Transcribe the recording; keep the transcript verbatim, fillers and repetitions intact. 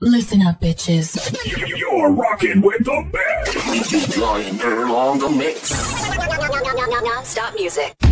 Listen up, bitches. You're rocking with the best. Ryan Erlong the Mix. Stop music.